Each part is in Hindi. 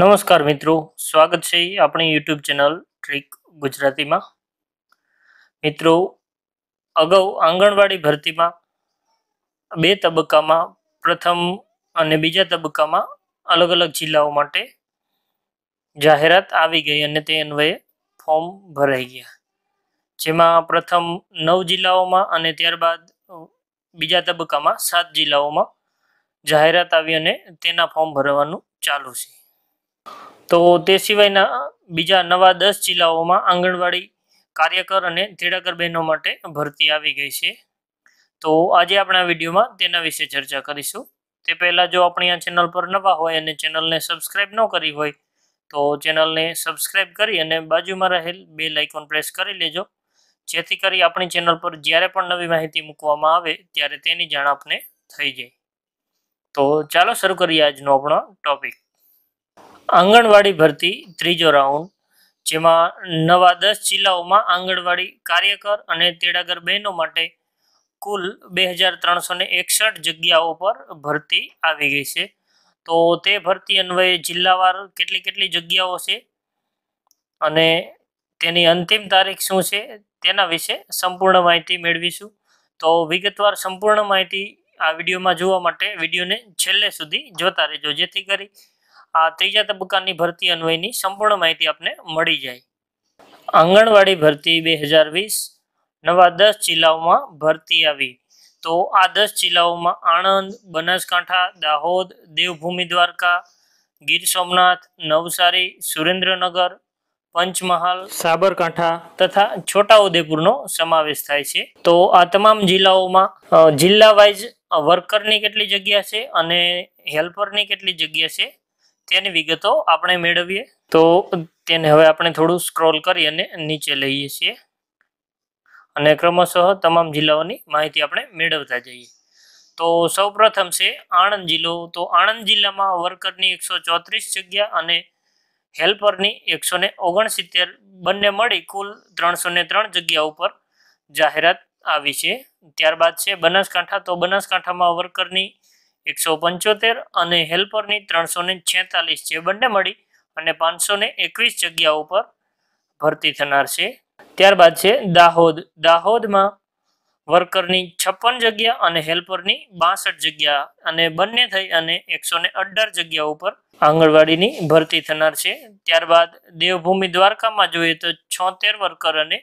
नमस्कार मित्रों, स्वागत है अपनी यूट्यूब चेनल ट्रीक गुजराती में। मित्रों, अगाऊ आंगणवाड़ी भर्ती में बे तबक्का में प्रथम और बीजा तबक्का में अलग अलग जिल्लाओं माटे जाहेरात आई गई और ते अन्वये फॉर्म भराई गया। जेमा प्रथम 9 जिल्लाओं में और त्यारबाद बीजा तबक्का में 7 जिल्लाओं में जाहेरात आई अने तेना फॉर्म भरवानुं चालू छे। तो सिवायना बीजा नवा 10 जिल्लाओं में आंगणवाड़ी कार्यकर अने तेडागर बहनों माटे भर्ती आवी गई है। तो आज आपणे विडियो में तेना विशे चर्चा करीशुं। ते पहेला जो अपनी आ चेनल पर नवा होय अने चेनल ने सब्सक्राइब न करी होय तो चेनल ने सब्सक्राइब करी अने बाजू में रहेल बेल आइकॉन प्रेस करी लेजो, जेथी करी अपनी चेनल पर ज्यारे पण नवी माहिती मूकवामां आवे त्यारे तेनी जाण आपने थई जाय। तो चालो शरू करीए आजनो आपणो टॉपिक। आंगणवाड़ी भर्ती त्रीजो राउंड, जेमा नवा 10 जिल्लाओं में आंगणवाड़ी कार्यकर अने तेडागर बहनों माटे कुल 2361 जग्याओं पर भर्ती आई गई है। तो ते भर्ती अन्वये जिल्लावार केटली केटली जग्याओं छे अने तेनी अंतिम तारीख शुं छे तेना विशे संपूर्ण माहिती मेळवीशुं। तो विगतवार संपूर्ण माहिती आ विडियो में जोवा माटे विडियो ने छेल्ले सुधी जोता रहेजो, जेथी करी आ तीजा तबक्कानी भर्ती अन्वयनी संपूर्ण माहिती आपने मळी जाय। आंगणवाड़ी भर्ती 2020 नवा 10 जिल्लाओमां भर्ती आवी। तो आ 10 जिल्लाओमां आणंद, बनासकांठा, दाहोद, देवभूमि द्वारका, गीर सोमनाथ, नवसारी, सुरेन्द्रनगर, पंचमहाल, साबरकांठा तथा छोटा उदेपुरनो समावेश थाय छे। तो आ तमाम जिल्लाओमां जिल्ला वाइज वर्करनी केटली जग्या छे अने हेल्परनी केटली जग्या छे तेनी विगतो आपणे मेळवीए। तो तेने हवे आपणे थोडुं स्क्रोल करी अने नीचे लईए छीए अने क्रमशः तमाम जिल्लाओनी माहिती आपणे मेळवता जईए। तो सौप्रथम छे आणंद जिल्लो। तो आणंद जिल्लामां वर्करनी 134 जग्या अने हेल्परनी 169 बने मळी कुल 303 जग्याओ पर जाहेरात आई है। त्यारबाद छे बनासकांठा। तो बनासकांठामां वर्करनी 175 अने हेल्परनी 346 छे, बने मळी अने 521 जग्याओ पर भर्ती थनार छे। त्यारबाद छे दाहोद। दाहोदमां वर्करनी 56 जग्या अने हेल्परनी 62 जग्या अने बने थई अने 118 जग्याओ पर आंगणवाडीनी भर्ती थनार छे। त्यारबाद देवभूमि द्वारकामां जोईए तो 76 वर्कर अने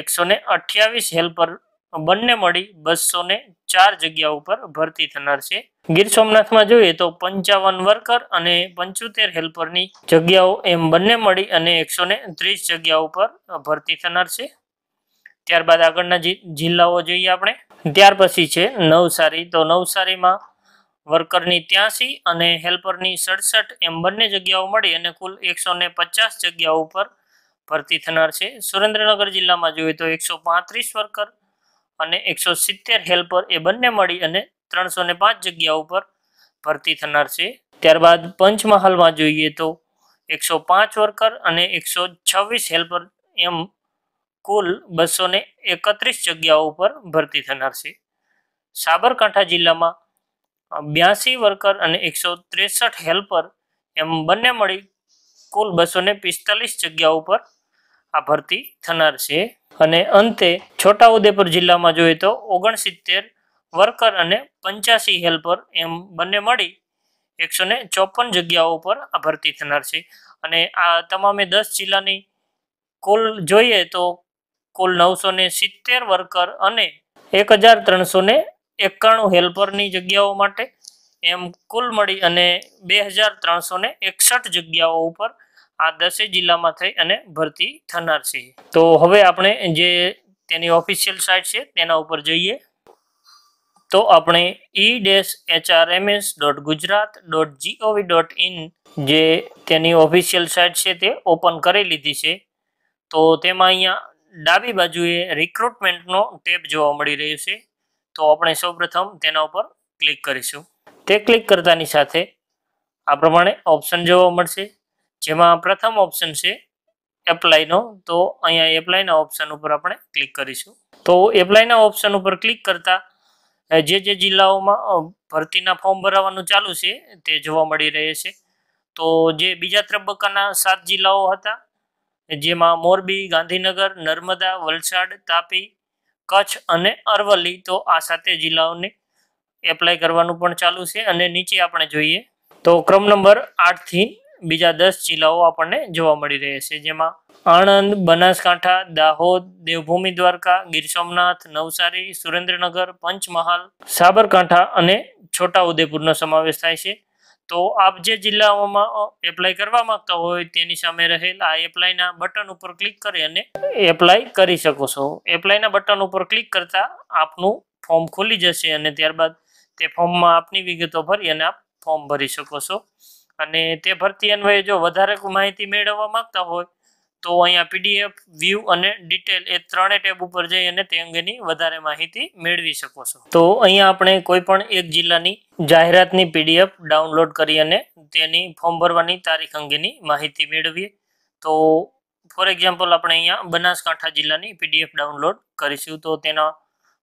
128 हेल्पर बने मळी 204 जग्याओ पर भर्ती थनार छे। गीर सोमनाथमां जोईए तो 55 वर्कर अने 75 हेल्परनी जग्याओ एम बने मळी अने 130 जग्याओ पर भर्ती थनार छे। त्यारबाद आगळना जिल्लाओ जोईए आपणे। त्यार पछी छे नवसारी। तो नवसारीमां वर्करनी 83 अने हेल्परनी 67 एम बने जग्याओ मळी अने कुल 150 जग्याओ पर भर्ती थनार छे। सुरेन्द्रनगर जिल्लामां जोईए तो 135 वर्कर अने 170 हेल्पर ए बने मळी अने 305 जग्याओ पर भर्ती थनार छे। त्यारबाद पंचमहालमां जोईए तो 105 वर्कर अने 126 हेल्पर एम कुल 231 जग्याओं पर भर्ती थनार छे। साबरकांठा जिल्लामां 82 वर्कर अने 163 हेल्पर एम बने मळी कुल 245 जग्याओं पर आ भर्ती थनार छे। अने अंते छोटाउदेपुर जिल्लामां जोईए तो 69 वर्कर अने 85 हेल्पर एम बने मळी 154 जग्याओं पर आ भर्ती थनार छे। अने आ तमामे 10 जिल्लानी कुल जोईए तो कुल 970 वर्कर अने 1391 हेल्परनी जग्याओ माटे एम कुल मळी अने 2361 जग्याओ पर आ 10 जिल्लामां थई अने भर्ती थनार छे। तो हवे आपणे जे तेनी ऑफिशियल साइट छे तेना उपर जईए। तो आपणे e-hrms.gujarat.gov.in जे तेनी ऑफिशियल साइट छे ते ओपन करी लीधी छे। तो तेमां अहींया डाबी बाजुए रिक्रूटमेंटनो टेब जोवा मळी रह्यो छे। तो आपणे सौप्रथम तेना उपर क्लिक करीशुं। ते क्लिक करतानी साथे आ प्रमाणे ऑप्शन जोवा मळशे, जेमां प्रथम ऑप्शन छे एप्लायनो। तो अहींया एप्लायना ऑप्शन उपर आपणे क्लिक करीशुं। तो एप्लायना ऑप्शन उपर क्लिक करता जे जे जिल्लाओमां भरतीना फॉर्म भरावानुं चालू छे ते जोवा मळी रहे छे। तो जे बीजा तबक्काना 7 जिल्लाओ हता जेमां मोरबी, गांधीनगर, नर्मदा, वलसाड, तापी, कच्छ अने अरवली तो आ साते जिल्लाओने एप्लाय करवानुं पण चालू छे। अने नीचे आपणे जोईए तो क्रम नंबर 8 थी बीजा 10 जिल्लाओ आपणे जोवा मळी रहे छे, जेमां आणंद, बनासकांठा, दाहोद, देवभूमि द्वारका, गीर सोमनाथ, नवसारी, सुरेन्द्रनगर, पंचमहाल, साबरकांठा अने छोटा उदयपुरनो समावेश थाय छे। तो आप जे जिल्लाओं में एप्लाय करवा मांगता हो तेनी सामे रहेल आ एप्लायना बटन पर क्लिक करी अने एप्लाय करी शको छो। एप्लायना बटन पर क्लिक करता आपनु फॉर्म खुली जशे अने त्यारबाद ते फॉर्म में आपनी विगतो भरी अने आप फॉर्म भरी शको छो। अने ते भरती अन्वये जो वधारे माहिती मेळववा मांगता हो तो अहींया पीडीएफ, व्यू अने डिटेल ए त्रणेय टेब उपर जई अने ते अंगेनी वधारे माहिती मेळवी शको छो। तो अहींया आपणे कोई पण एक जिल्लानी जाहेरातनी पीडीएफ डाउनलोड करी अने तेनी फॉर्म भरवानी तारीख अंगेनी माहिती मेळवीए। तो फॉर एक्जाम्पल आपणे अहींया बनासकांठा जिल्लानी पीडीएफ डाउनलोड करीशुं, तो तेना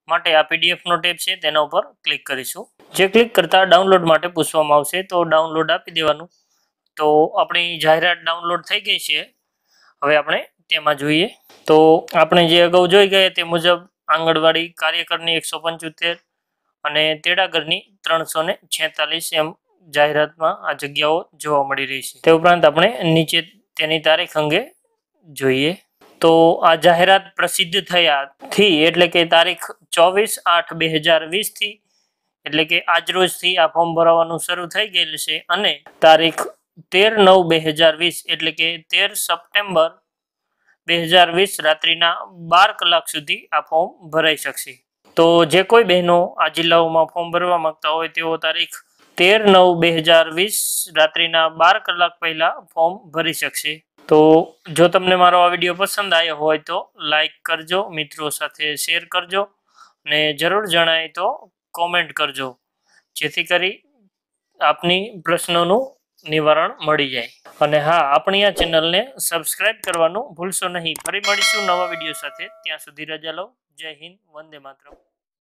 माटे आ पीडीएफ नो टेब छे तेना उपर क्लिक करीशुं। जे क्लिक करता डाउनलोड माटे पूछवामां आवशे तो डाउनलोड आपी देवानुं। तो आपणी जाहेरात डाउनलोड थई गई छे, हवे आपणे तेमां जोईए। तो आपणे जे अगाऊ जोई गया ते मुजब आंगणवाड़ी कार्यकरनी 175 अने तेडागरनी 346 एम जाहेरात में आ जग्याओ जोवा मळी रही छे। ते उपरांत आपणे नीचे तेनी तारीख अंगे जोईए। तो आ जाहेरात प्रसिद्ध थयाथी एटले के तारीख 24/8/2020 थी एटले के आज रोज थी आ फॉर्म भरवानुं शरू थई गयेल छे अने तारीख 13/9/2020 एटले के 13 सप्टेम्बर 2020 रात्रिना 12 कलाक सुधी आ फॉर्म भराई शकशे। तो जे कोई बहनों आ जिल्लाओं में फॉर्म भरवा मांगता हो तो तारीख 13/9/2020 रात्रिना 12 कलाक पहला फॉर्म भरी सकते। तो जो तमने मारो आ वीडियो पसंद आयो हो तो लाइक करजो, मित्रों साथे शेर करजो ने जरूर जणाय तो कॉमेंट करजो, जेथी करी आपनी प्रश्नोंनु निवारण मळी जाय। अने हाँ, आपणी आ चेनल ने सब्सक्राइब करवानुं भूलशो नहीं। फरी मळीशुं नवा विडियो साथे, त्यां सुधी रजा लो। जय हिंद, वंदे मातरम।